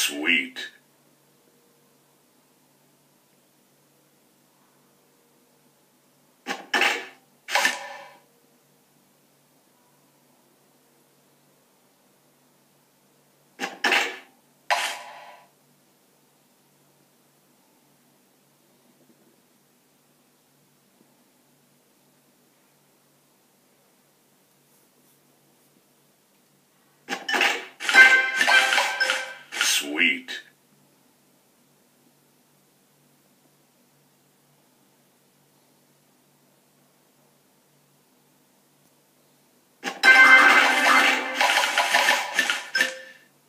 sweet. Sweet.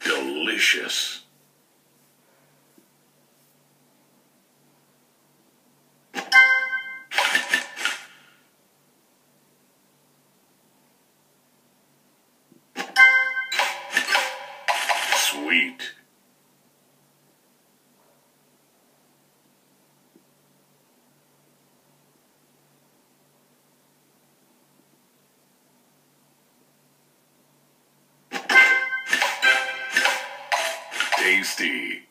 Delicious. Sweet. Tasty.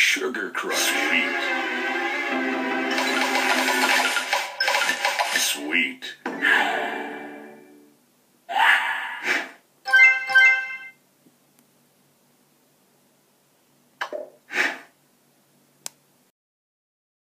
Sugar Crush. Sweet. Sweet.